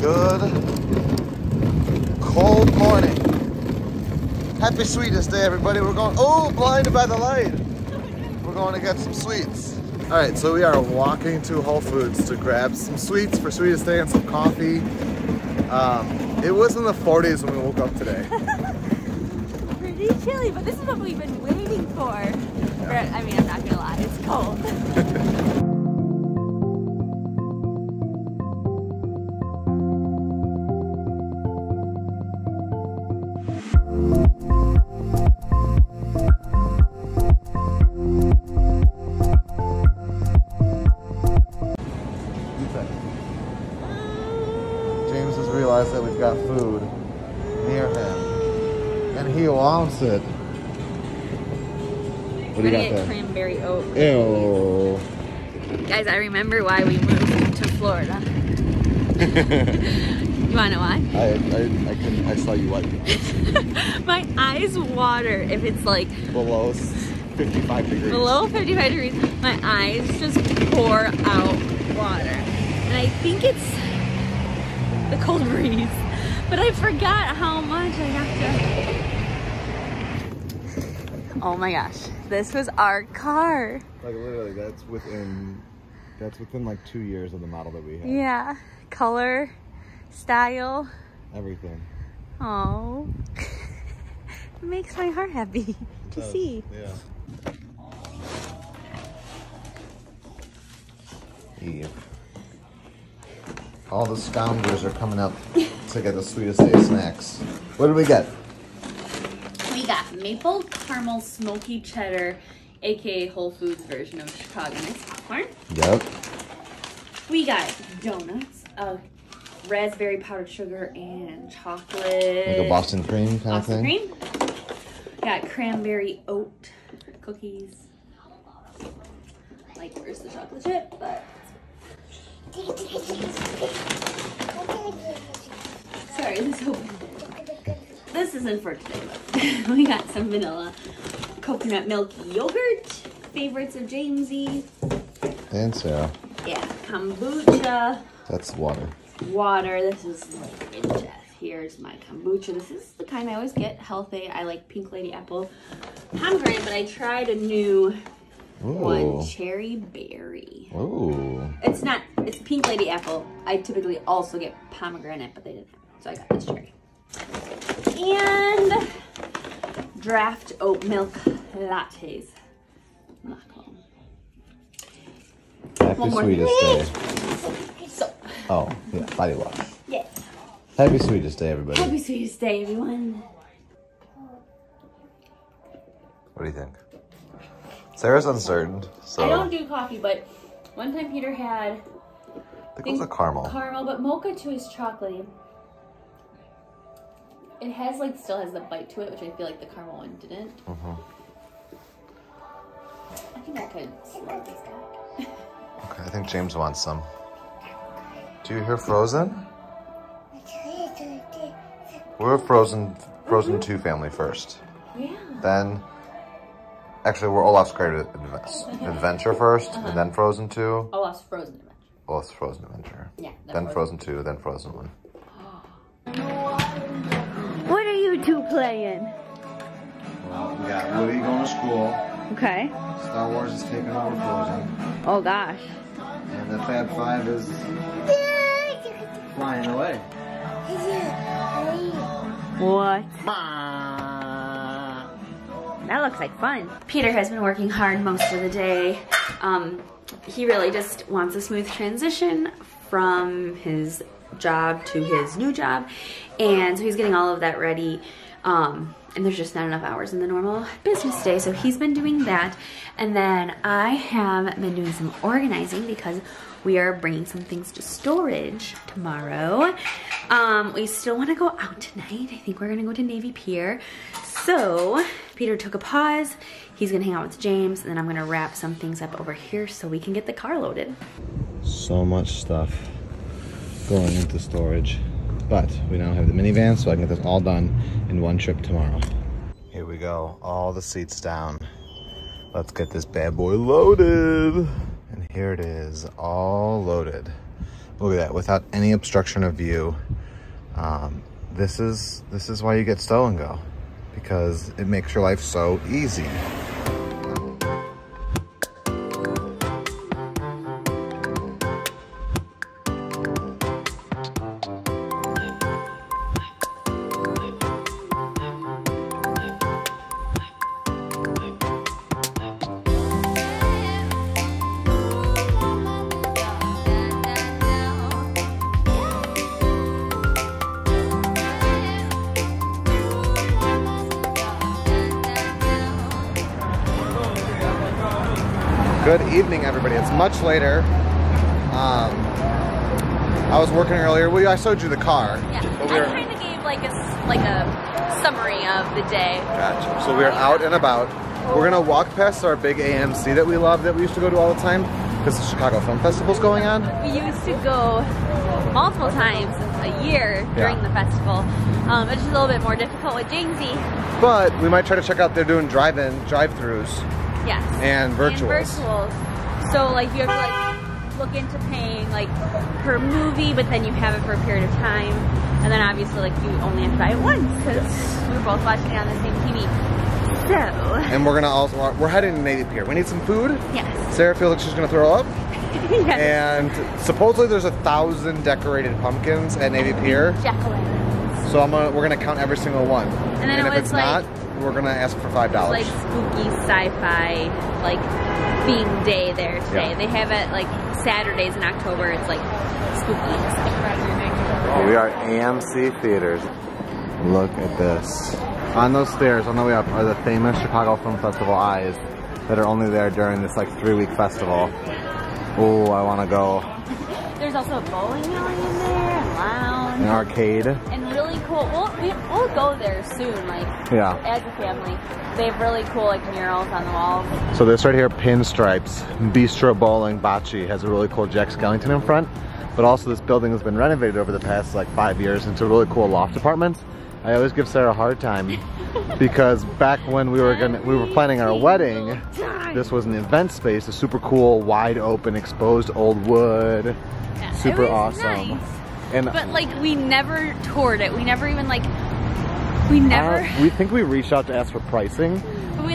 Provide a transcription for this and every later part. Good cold morning. Happy Sweetest Day, everybody. We're going, oh, blinded by the light. We're going to get some sweets. All right, so we are walking to Whole Foods to grab some sweets for Sweetest Day and some coffee. It was in the 40s when we woke up today. Pretty chilly, but this is what we've been waiting for. Yeah. I mean, I'm not gonna lie, it's cold. It. What do you got there? Cranberry oat. Ew. Guys, I remember why we moved to Florida. You wanna know why? I saw you wipe. My eyes water if it's like below 55 degrees. Below 55 degrees, my eyes just pour out water. And I think it's the cold breeze. But I forgot how much I have to. Oh my gosh, this was our car. Like literally, that's within like 2 years of the model that we had. Yeah, color, style. Everything. Oh, it makes my heart happy to see. Yeah. Eve. All the scoundrels are coming up to get the Sweetest Day snacks. What did we get? Maple caramel smoky cheddar, aka Whole Foods version of Chicago Mixed popcorn. Yep. We got donuts, raspberry powdered sugar, and chocolate. Like a Boston cream kind of thing. Boston cream. Got cranberry oat cookies. Like, where's the chocolate chip? But. Sorry, this opened. This isn't for today, but we got some vanilla coconut milk yogurt, favorites of Jamesy. And Sarah. Yeah, kombucha. That's water. Water. This is like in death. Here's my kombucha. This is the kind I always get, healthy. I like Pink Lady Apple pomegranate, but I tried a new one, cherry berry. Ooh. It's Pink Lady Apple. I typically also get pomegranate, but they didn't have it, so I got this cherry. And draft oat milk lattes. Happy Sweetest Day. So. Oh, yeah, body wash. Yes. Happy Sweetest Day, everybody. Happy Sweetest Day, everyone. What do you think? Sarah's uncertain, so. I don't do coffee, but one time Peter had. I think it was a caramel. Caramel, but mocha too is chocolatey. It has like still has the bite to it, which I feel like the caramel one didn't. I think I could slide this back. Okay, I think James wants some. Do you hear Frozen? We're Frozen 2 family first. Yeah. Then, actually, we're Olaf's Great Adventure first, and then Frozen 2. Olaf's Frozen Adventure. Olaf's Frozen Adventure. Yeah. Then Frozen 2, then Frozen 1. Two playing. Well, we got Woody going to school. Okay. Star Wars is taking over Frozen. Oh gosh. And the Fab Five is flying away. What? That looks like fun. Peter has been working hard most of the day. He really just wants a smooth transition from his job to his new job, and so he's getting all of that ready, and there's just not enough hours in the normal business day, so he's been doing that. And then I have been doing some organizing because we are bringing some things to storage tomorrow. We still want to go out tonight. I think we're gonna go to Navy Pier. So Peter took a pause. He's gonna hang out with James, and then I'm gonna wrap some things up over here so we can get the car loaded. So much stuff going into storage, but we now have the minivan, so I can get this all done in one trip tomorrow. Here we go, all the seats down. Let's get this bad boy loaded. And here it is, all loaded. Look at that, without any obstruction of view. This is why you get stow and go, because it makes your life so easy. Good evening, everybody. It's much later. I was working earlier. Well, I showed you the car. Yeah. But I kind of gave like a summary of the day. Gotcha. So we're out and about. We're gonna walk past our big AMC that we love, that we used to go to all the time, because the Chicago Film Festival's going on. We used to go multiple times a year during the festival. It's just a little bit more difficult with Jamesy. But we might try to check out. They're doing drive-thrus. Yes. And virtuals. So like you have to look into paying per movie, but then you have it for a period of time, and then obviously you only have to buy it once because we're both watching it on the same TV. So. And we're gonna also we're heading to Navy Pier. We need some food. Yes. Sarah feels like she's gonna throw up. Yes. And supposedly there's 1,000 decorated pumpkins at Navy Pier. Jack-o'-lanterns. So we're gonna count every single one. And then if it's not, we're gonna ask for $5. Like spooky sci-fi, theme day there today. Yeah. They have it Saturdays in October. It's spooky. Oh, we are AMC theaters. Look at this. On those stairs on the way up are the famous Chicago Film Festival eyes that are only there during this 3-week festival. Oh, I want to go. There's also a bowling alley in there, a lounge, an arcade, and really cool. We'll go there soon, as a family. They have really cool murals on the walls. So this right here, Pinstripes Bistro Bowling Bocce, has a really cool Jack Skellington in front, but also this building has been renovated over the past 5 years into really cool loft apartments. I always give Sarah a hard time because back when we were planning our wedding, this was an event space, a super cool, wide open, exposed old wood. Yeah, super awesome. Nice. And we never toured it. We never even we think we reached out to ask for pricing. But we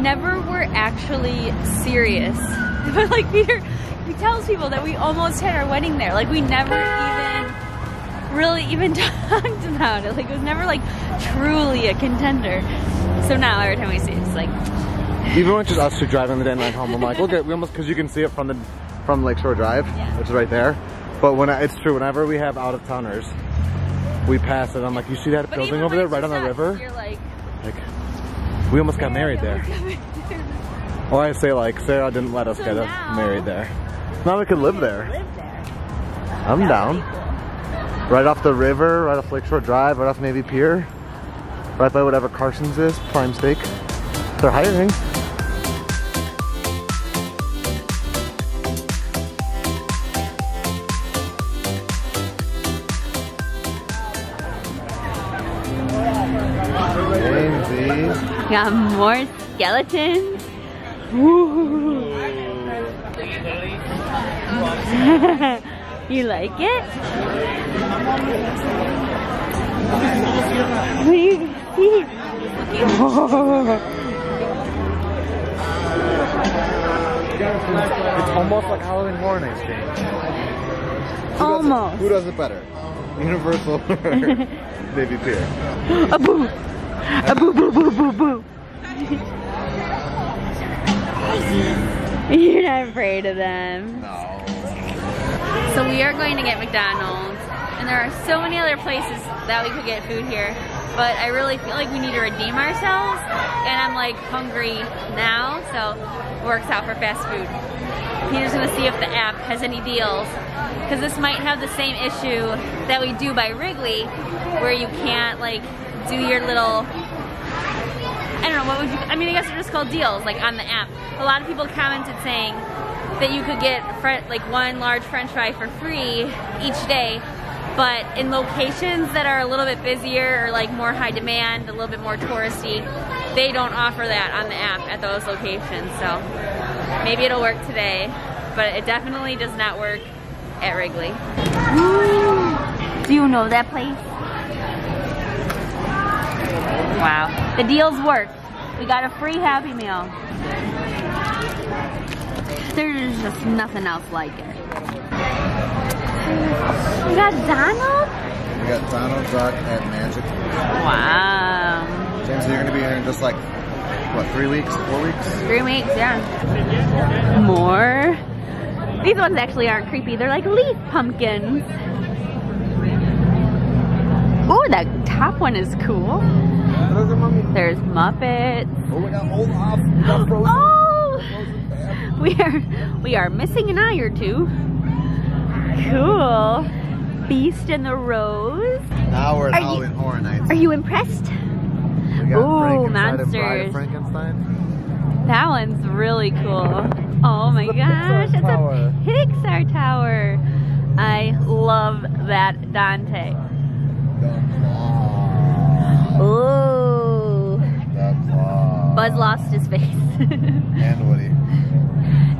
never were actually serious. But we tell people that we almost had our wedding there. We never even talked about it. It was never truly a contender. So now every time we see it, it's even when it's just us two driving the deadline home, I'm look at, we almost, because you can see it from Lake Shore Drive, which is right there. But it's true, whenever we have out of towners, we pass it. I'm you see that building over there right on the river? You're we almost got married there. Or I say Sarah didn't let us get us married there. Now we could live there. I'm down. Right off the river, right off Lake Shore Drive, right off Navy Pier, right by whatever Carson's is, prime steak. They're hiring. Got more skeletons. Woo. You like it? What do you see? It's almost like Halloween Horror Nights game. Almost. Who does it better? Universal or Navy Pier? A boo. A boo boo boo boo boo. You're not afraid of them. No. So we are going to get McDonald's, and there are so many other places that we could get food here, but I really feel we need to redeem ourselves, and I'm hungry now, so it works out for fast food. Peter's gonna see if the app has any deals, because this might have the same issue that we do by Wrigley, where you can't do your little, I don't know, what would you, I mean, I guess they're just called deals, on the app. A lot of people commented saying that you could get one large french fry for free each day, but in locations that are a little bit busier or more high demand, a little bit more touristy, they don't offer that on the app at those locations. So maybe it'll work today, but it definitely does not work at Wrigley. Ooh. Do you know that place? Wow. The deals work. We got a free Happy Meal. There's just nothing else like it. We got Donald? We got Donald Duck at Magic. Wow. James, you're gonna be here in just like, what, 3 weeks, 4 weeks? 3 weeks, yeah. More? These ones actually aren't creepy. They're like leaf pumpkins. Oh, that top one is cool. There's Muppets. Oh, we got Olaf. We got Frozen. Oh! We are missing an eye or two. Cool. Beast and the Rose. Now we're at Halloween Horror Nights. Are you impressed? Ooh, monsters. That one's really cool. Oh my gosh, it's a Pixar tower. I love that Dante. Ooh. Buzz lost his face. And Woody.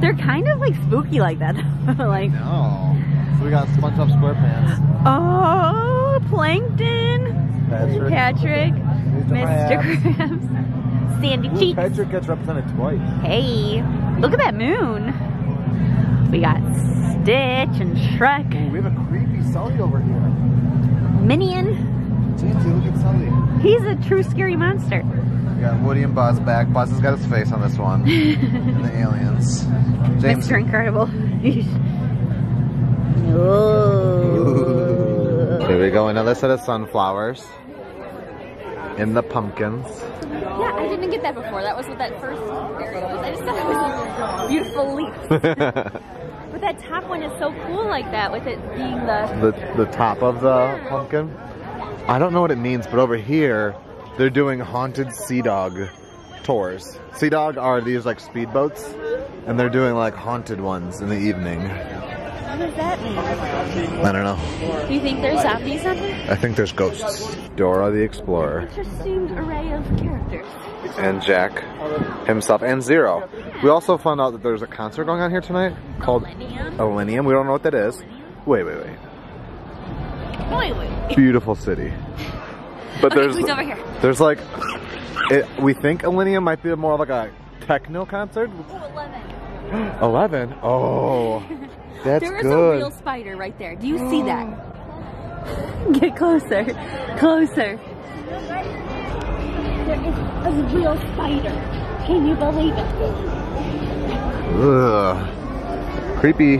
They're kind of like spooky like that. Like, no. So we got SpongeBob SquarePants. Oh, Plankton. Patrick. Mr. Krabs. Sandy Cheeks. Patrick gets represented twice. Hey, look at that moon. We got Stitch and Shrek. Ooh, we have a creepy Sully over here. Minion. Look at Sully. He's a true scary monster. We got Woody and Buzz back. Buzz has got his face on this one. And the aliens. James. Mr. Incredible. Oh. Here we go, another set of sunflowers. In the pumpkins. Yeah, I didn't get that before. That was what that first area was. I just thought it was beautiful leaves. But that top one is so cool like that, with it being the top of the pumpkin. I don't know what it means, but over here, they're doing haunted Sea Dog tours. Sea Dog are these like speedboats, and they're doing like haunted ones in the evening. What does that mean? I don't know. Do you think there's zombies on here? I think there's ghosts. Dora the Explorer. Interesting array of characters. And Jack himself, and Zero. Yeah. We also found out that there's a concert going on here tonight called Millennium. We don't know what that is. Wait. Beautiful city. But okay, who's over here? There's like, we think Millennium might be more like a techno concert. Oh, 11. 11? Oh. That's there is good. A real spider right there. Do you see that? Get closer. Closer. There is a real spider. Can you believe it? Ugh. Creepy.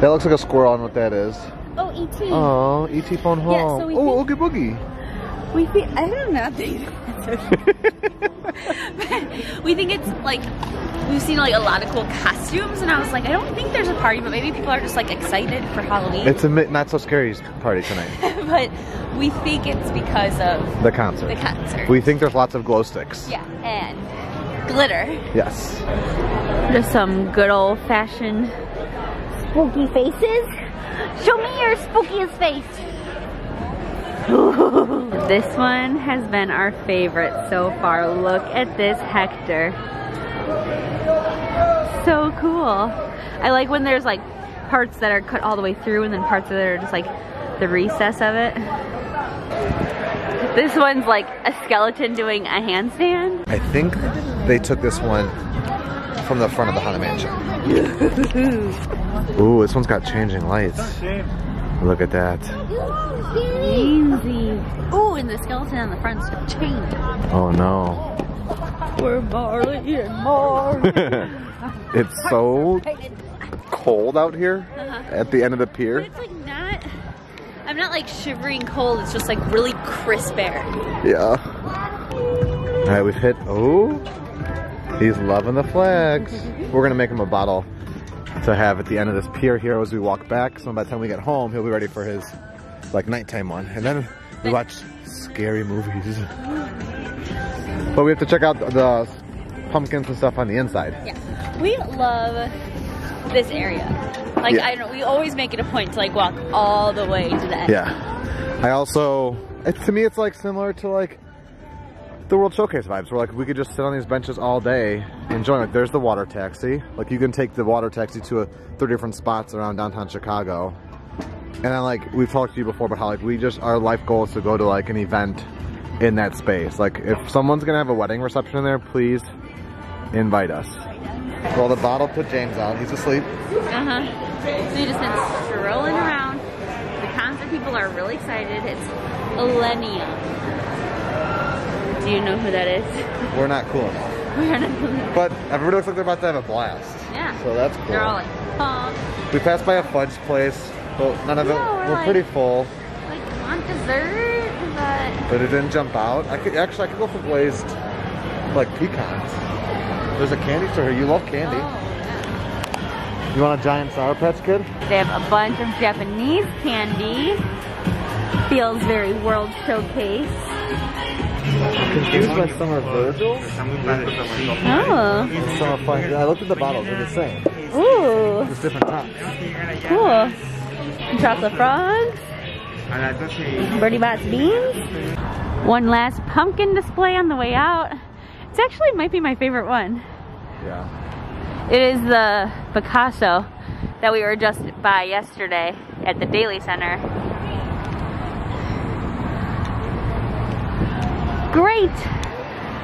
That looks like a squirrel. I don't know what that is. Oh, ET. Oh, ET phone home. Yeah, so oh, Oogie Boogie. We think, I don't know these. We think it's like... We've seen like a lot of cool costumes, and I was like, I don't think there's a party, but maybe people are just like excited for Halloween. It's a not so scary party tonight. But we think it's because of the concert. We think there's lots of glow sticks. Yeah, and glitter. Yes. There's some good old fashioned spooky faces. Show me your spookiest face. Ooh. This one has been our favorite so far. Look at this Hector. So cool. I like when there's like parts that are cut all the way through and then parts that are just like the recess of it. This one's like a skeleton doing a handstand. I think they took this one from the front of the Haunted Mansion. Ooh, this one's got changing lights. Look at that. Easy. Ooh, and the skeleton on the front's changed. Oh no. We're Marley and Marley. It's so cold out here at the end of the pier. But it's like not, I'm not like shivering cold, it's just like really crisp air. Yeah. Alright, we've hit, oh, he's loving the flags. We're gonna make him a bottle to have at the end of this pier here as we walk back. So by the time we get home, he'll be ready for his like nighttime one. And then we watch scary movies. But we have to check out the pumpkins and stuff on the inside. Yeah. We love this area. Like, yeah. I don't know, we always make it a point to like walk all the way to the end. Yeah. I also, to me it's like similar to like the World Showcase vibes. We're like, we could just sit on these benches all day enjoying it. There's the water taxi. Like, you can take the water taxi to three different spots around downtown Chicago. And then, like, we've talked to you before about how, like, we just, our life goal is to go to, like, an event in that space. Like, if someone's gonna have a wedding reception in there, please invite us. Well, the bottle put James on. He's asleep. So he just been strolling around. The concert people are really excited. It's Elenia. Do you know who that is? We're not cool enough. We're not cool enough. But everybody looks like they're about to have a blast. Yeah. So that's cool. They're all like, oh. We passed by a fudge place. Well, none of it. We're like, pretty full. Like, want dessert, but it didn't jump out. I could go for glazed, like, pecans. There's a candy store here. You love candy. Oh, yeah. You want a giant Sour Patch Kid? They have a bunch of Japanese candy. Feels very World Showcase. I'm confused by some are Virgil. Oh. And some are fine. I looked at the bottles. They're the same. Ooh. It's different tops. Cool. Chocolate frogs, Birdie Bot's beans. One last pumpkin display on the way out. It's actually might be my favorite one. Yeah. It is the Picasso that we were just by yesterday at the Daily Center. Great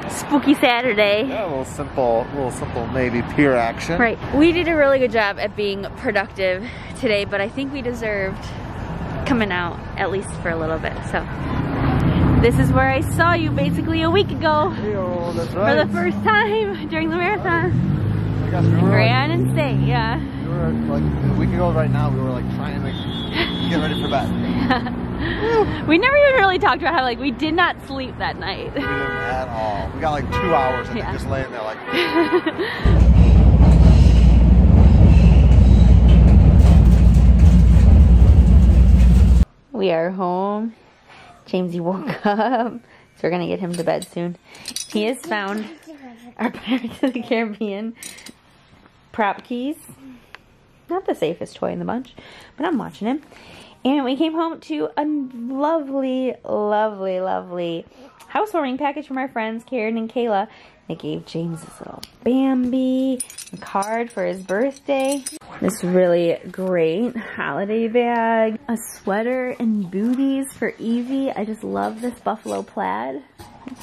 spooky Saturday. Yeah, a little simple Navy Pier action. Right. We did a really good job at being productive today, but I think we deserved coming out at least for a little bit. So this is where I saw you basically a week ago. Yo, that's right. For the first time during the marathon. I guess we were grand and stay, yeah. We were like a week ago right now, we were like trying to get ready for bed. We never even really talked about how, like, we did not sleep that night. We didn't at all. We got like 2 hours and yeah. Just laying there like... We are home. Jamesy woke up, so we're gonna get him to bed soon. He has found our Pirates of the Caribbean prop keys. Not the safest toy in the bunch, but I'm watching him. And we came home to a lovely, lovely, lovely housewarming package from our friends Karen and Kayla. They gave James this little Bambi card for his birthday. This really great holiday bag. A sweater and booties for Evie. I just love this buffalo plaid.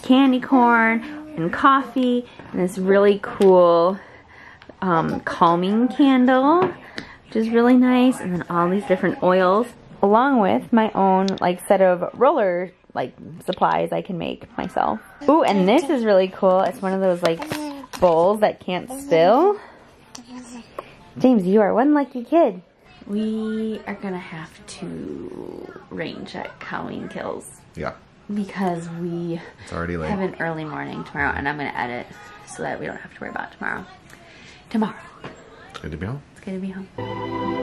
Candy corn and coffee. And this really cool calming candle, which is really nice. And then all these different oils, along with my own, like, set of roller, like, supplies I can make myself. Ooh, and this is really cool. It's one of those, like, bowls that can't spill. James, you are one lucky kid. We are gonna have to rain check Halloween Kills. Yeah. Because we have an early morning tomorrow, and I'm gonna edit so that we don't have to worry about tomorrow. Tomorrow. It's good to be home. It's good to be home.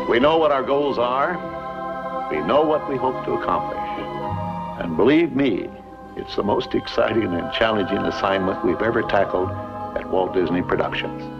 We know what our goals are. We know what we hope to accomplish. And believe me, it's the most exciting and challenging assignment we've ever tackled at Walt Disney Productions.